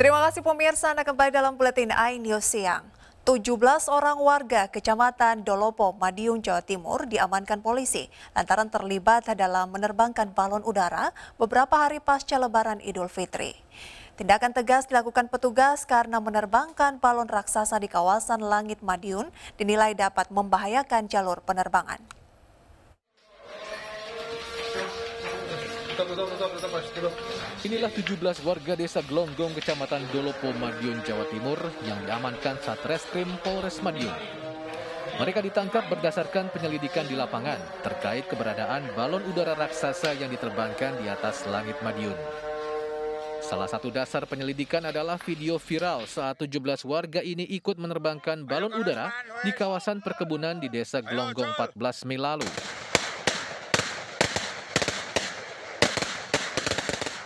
Terima kasih pemirsa, Anda kembali dalam buletin iNews siang. 17 orang warga Kecamatan Dolopo, Madiun, Jawa Timur diamankan polisi lantaran terlibat dalam menerbangkan balon udara beberapa hari pasca Lebaran Idul Fitri. Tindakan tegas dilakukan petugas karena menerbangkan balon raksasa di kawasan langit Madiun dinilai dapat membahayakan jalur penerbangan. Inilah 17 warga desa Glonggong, Kecamatan Dolopo, Madiun, Jawa Timur yang diamankan Satreskrim Polres Madiun. Mereka ditangkap berdasarkan penyelidikan di lapangan terkait keberadaan balon udara raksasa yang diterbangkan di atas langit Madiun. Salah satu dasar penyelidikan adalah video viral saat 17 warga ini ikut menerbangkan balon udara di kawasan perkebunan di desa Glonggong 14 Mei lalu.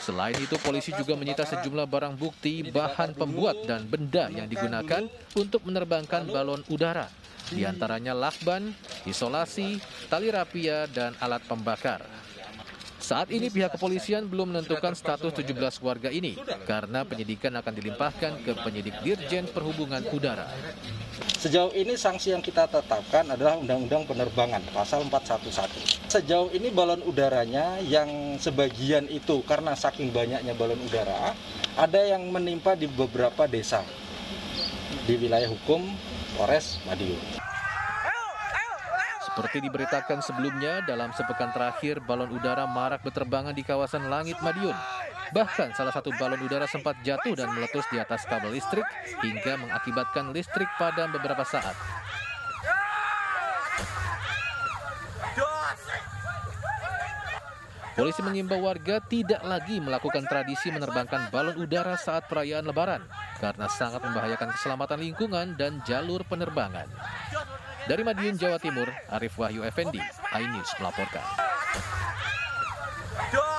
Selain itu, polisi juga menyita sejumlah barang bukti, bahan pembuat, dan benda yang digunakan untuk menerbangkan balon udara. Di antaranya lakban, isolasi, tali rapia, dan alat pembakar. Saat ini pihak kepolisian belum menentukan status 17 warga ini karena penyidikan akan dilimpahkan ke penyidik Dirjen Perhubungan Udara. Sejauh ini sanksi yang kita tetapkan adalah Undang-Undang Penerbangan Pasal 411. Sejauh ini balon udaranya yang sebagian itu karena saking banyaknya balon udara ada yang menimpa di beberapa desa di wilayah hukum Polres Madiun. Seperti diberitakan sebelumnya, dalam sepekan terakhir balon udara marak berterbangan di kawasan langit Madiun. Bahkan salah satu balon udara sempat jatuh dan meletus di atas kabel listrik hingga mengakibatkan listrik padam beberapa saat. Polisi mengimbau warga tidak lagi melakukan tradisi menerbangkan balon udara saat perayaan Lebaran karena sangat membahayakan keselamatan lingkungan dan jalur penerbangan. Dari Madiun, Jawa Timur, Arief Wahyu Effendi, iNews melaporkan.